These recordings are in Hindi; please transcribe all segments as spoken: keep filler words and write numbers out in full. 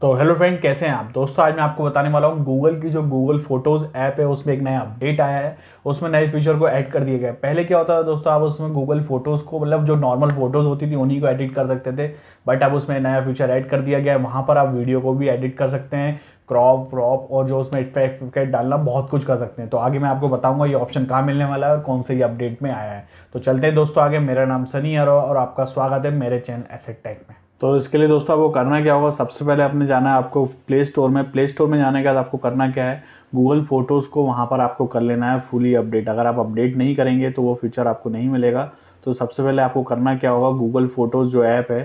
तो हेलो फ्रेंड, कैसे हैं आप दोस्तों। आज मैं आपको बताने वाला हूं गूगल की जो गूगल फोटोज़ ऐप है उसमें एक नया अपडेट आया है, उसमें नए फीचर को ऐड कर दिया गया है। पहले क्या होता था दोस्तों, आप उसमें गूगल फोटोज़ को मतलब जो नॉर्मल फोटोज़ होती थी उन्हीं को एडिट कर सकते थे, बट अब उसमें नया फीचर ऐड कर दिया गया है। वहाँ पर आप वीडियो को भी एडिट कर सकते हैं, क्रॉप क्रॉप और जो उसमें इफेक्ट विफेक्ट डालना, बहुत कुछ कर सकते हैं। तो आगे मैं आपको बताऊंगा ये ऑप्शन कहाँ मिलने वाला है और कौन से ये अपडेट में आया है। तो चलते हैं दोस्तों आगे। मेरा नाम सनी अरोरा और आपका स्वागत है मेरे चैनल एस ए टेक में। तो इसके लिए दोस्तों आपको करना क्या होगा, सबसे पहले आपने जाना है आपको प्ले स्टोर में। प्ले स्टोर में जाने के बाद आपको करना क्या है, गूगल फोटोज़ को वहाँ पर आपको कर लेना है फुली अपडेट। अगर आप अपडेट नहीं करेंगे तो वो फीचर आपको नहीं मिलेगा। तो सबसे पहले आपको करना क्या होगा, गूगल फोटोज़ जो ऐप है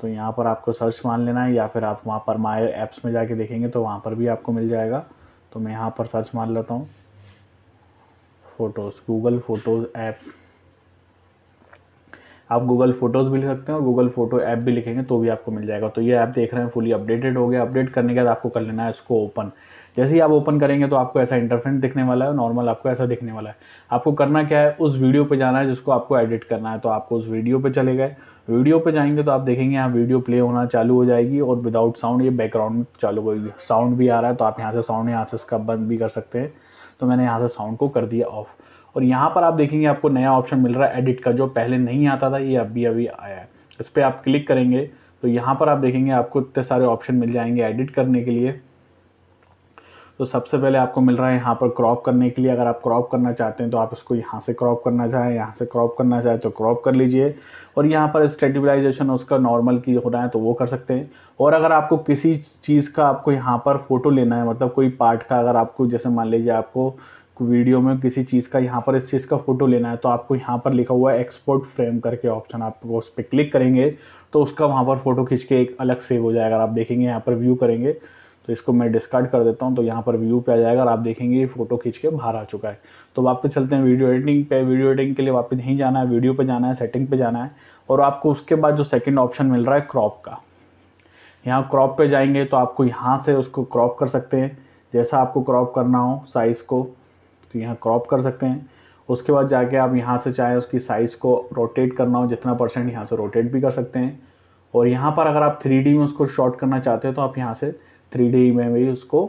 तो यहाँ पर आपको सर्च मान लेना है, या फिर आप वहाँ पर माय ऐप्स में जाके देखेंगे तो वहाँ पर भी आपको मिल जाएगा। तो मैं यहाँ पर सर्च मान लेता हूँ फ़ोटोज़, गूगल फ़ोटोज़ ऐप। आप गूगल फ़ोटोज़ भी लिख सकते हैं और गूगल फोटो ऐप भी लिखेंगे तो भी आपको मिल जाएगा। तो ये ऐप देख रहे हैं फुली अपडेटेड हो गया। अपडेट करने के बाद आपको कर लेना है इसको ओपन। जैसे ही आप ओपन करेंगे तो आपको ऐसा इंटरफेस दिखने वाला है, नॉर्मल आपको ऐसा दिखने वाला है। आपको करना क्या है, उस वीडियो पे जाना है जिसको आपको एडिट करना है। तो आपको उस वीडियो पे चले गए, वीडियो पे जाएंगे तो आप देखेंगे यहाँ वीडियो प्ले होना चालू हो जाएगी और विदाउट साउंड ये बैकग्राउंड में चालू होगी। साउंड भी आ रहा है तो आप यहाँ से साउंड यहाँ से इसका बंद भी कर सकते हैं। तो मैंने यहाँ से साउंड को कर दिया ऑफ, और यहाँ पर आप देखेंगे आपको नया ऑप्शन मिल रहा है एडिट का, जो पहले नहीं आता था, ये अभी अभी आया है। इस पर आप क्लिक करेंगे तो यहाँ पर आप देखेंगे आपको इतने सारे ऑप्शन मिल जाएंगे एडिट करने के लिए। तो सबसे पहले आपको मिल रहा है यहाँ पर क्रॉप करने के लिए। अगर आप क्रॉप करना चाहते हैं तो आप इसको यहाँ से क्रॉप करना चाहें, यहाँ से क्रॉप करना चाहें तो क्रॉप कर लीजिए। और यहाँ पर स्टेटिबलाइजेशन उसका नॉर्मल की हो रहा है तो वो कर सकते हैं। और अगर आपको किसी चीज़ का आपको यहाँ पर फ़ोटो लेना है, मतलब कोई पार्ट का, अगर आपको जैसे मान लीजिए आपको वीडियो में किसी चीज़ का यहाँ पर इस चीज़ का फ़ोटो लेना है तो आपको यहाँ पर लिखा हुआ है एक्सपोर्ट फ्रेम करके ऑप्शन, आपको उस पर क्लिक करेंगे तो उसका वहाँ पर फ़ोटो खींच के एक अलग सेव हो जाएगा। आप देखेंगे यहाँ पर व्यू करेंगे तो इसको मैं डिस्कार्ड कर देता हूँ। तो यहाँ पर व्यू पे आ जाएगा और आप देखेंगे ये फ़ोटो खींच के बाहर आ चुका है। तो वापस चलते हैं वीडियो एडिटिंग पे। वीडियो एडिटिंग के लिए वापस यहीं जाना है, वीडियो पे जाना है, सेटिंग पे जाना है, और आपको उसके बाद जो सेकंड ऑप्शन मिल रहा है क्रॉप का, यहाँ क्रॉप पे जाएंगे तो आपको यहाँ से उसको क्रॉप कर सकते हैं जैसा आपको क्रॉप करना हो साइज़ को, तो यहाँ क्रॉप कर सकते हैं। उसके बाद जाके आप यहाँ से चाहें उसकी साइज़ को रोटेट करना हो जितना परसेंट, यहाँ से रोटेट भी कर सकते हैं। और यहाँ पर अगर आप थ्री डी में उसको शॉट करना चाहते हैं तो आप यहाँ से थ्री डी में भी उसको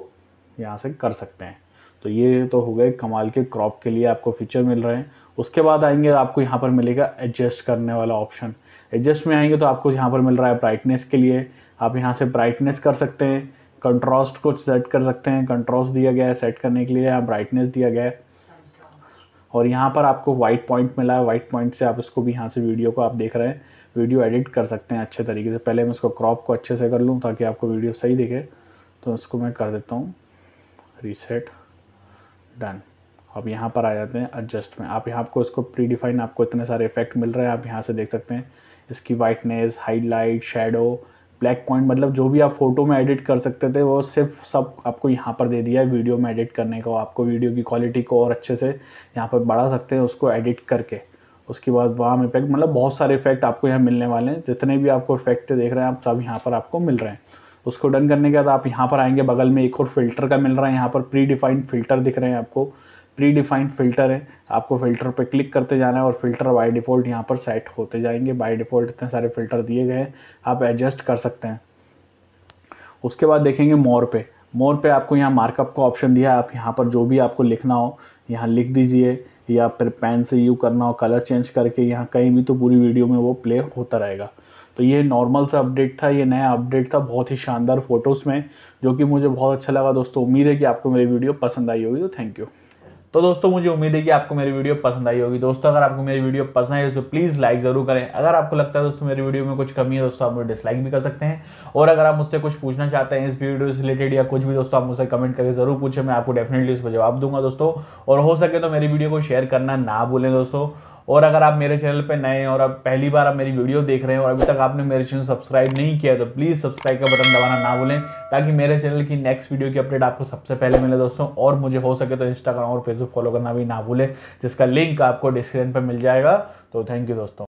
यहाँ से कर सकते हैं। तो ये तो हो गए कमाल के क्रॉप के लिए आपको फीचर मिल रहे हैं। उसके बाद आएंगे आपको यहाँ पर मिलेगा एडजस्ट करने वाला ऑप्शन। एडजस्ट में आएंगे तो आपको यहाँ पर मिल रहा है ब्राइटनेस के लिए। आप यहाँ से ब्राइटनेस कर सकते हैं, कंट्रास्ट को सेट कर सकते हैं। कंट्रास्ट दिया गया है सेट करने के लिए, यहाँ ब्राइटनेस दिया गया है। और यहाँ पर आपको वाइट पॉइंट मिला है, वाइट पॉइंट से आप इसको भी यहाँ से वीडियो को आप देख रहे हैं वीडियो एडिट कर सकते हैं अच्छे तरीके से। पहले मैं इसको क्रॉप को अच्छे से कर लूँ ताकि आपको वीडियो सही दिखे, तो इसको मैं कर देता हूँ रीसेट, डन। अब यहाँ पर आ जाते हैं एडजस्ट में। आप यहाँ आपको इसको प्री डिफाइन आपको इतने सारे इफेक्ट मिल रहे हैं, आप यहाँ से देख सकते हैं इसकी whiteness, highlight, shadow, black point, मतलब जो भी आप फोटो में एडिट कर सकते थे वो सिर्फ सब आपको यहाँ पर दे दिया है। वीडियो में एडिट करने को आपको वीडियो की क्वालिटी को और अच्छे से यहाँ पर बढ़ा सकते हैं उसको एडिट करके। उसके बाद वाम इफेक्ट, मतलब बहुत सारे इफेक्ट आपको यहाँ मिलने वाले हैं। जितने भी आपको इफेक्ट देख रहे हैं आप सब यहाँ पर आपको मिल रहे हैं। उसको डन करने के बाद आप यहाँ पर आएंगे, बगल में एक और फिल्टर का मिल रहा है। यहाँ पर प्री डिफाइंड फ़िल्टर दिख रहे हैं आपको, प्री डिफाइंड फ़िल्टर है। आपको फ़िल्टर पर क्लिक करते जाना है और फ़िल्टर बाय डिफ़ॉल्ट यहाँ पर सेट होते जाएंगे। बाय डिफ़ॉल्ट इतने सारे फ़िल्टर दिए गए हैं, आप एडजस्ट कर सकते हैं। उसके बाद देखेंगे मोर पे। मोर पे आपको यहाँ मार्कअप का ऑप्शन दिया है। आप यहाँ पर जो भी आपको लिखना हो यहाँ लिख दीजिए, या फिर पेन से यू करना हो कलर चेंज करके यहाँ कहीं भी, तो पूरी वीडियो में वो प्ले होता रहेगा। तो ये नॉर्मल सा अपडेट था, ये नया अपडेट था बहुत ही शानदार फ़ोटोज़ में, जो कि मुझे बहुत अच्छा लगा दोस्तों। उम्मीद है कि आपको मेरी वीडियो पसंद आई होगी, तो थैंक यू। तो दोस्तों मुझे उम्मीद है कि आपको मेरी वीडियो पसंद आई होगी। दोस्तों अगर आपको मेरी वीडियो पसंद आई तो प्लीज़ लाइक ज़रूर करें। अगर आपको लगता है दोस्तों मेरी वीडियो में कुछ कमी है दोस्तों, आप मुझे डिसलाइक भी कर सकते हैं। और अगर आप मुझसे कुछ पूछना चाहते हैं इस वीडियो से रिलेटेड या कुछ भी दोस्तों, आप मुझसे कमेंट करके ज़रूर पूछें, मैं आपको डेफिनेटली उस पर जवाब दूंगा दोस्तों। और हो सके तो मेरी वीडियो को शेयर करना ना भूलें दोस्तों। और अगर आप मेरे चैनल पे नए हैं और आप पहली बार आप मेरी वीडियो देख रहे हैं और अभी तक आपने मेरे चैनल सब्सक्राइब नहीं किया है तो प्लीज़ सब्सक्राइब का बटन दबाना ना भूलें, ताकि मेरे चैनल की नेक्स्ट वीडियो की अपडेट आपको सबसे पहले मिले दोस्तों। और मुझे हो सके तो इंस्टाग्राम और फेसबुक फॉलो करना भी ना भूलें, जिसका लिंक आपको डिस्क्रिप्शन पर मिल जाएगा। तो थैंक यू दोस्तों।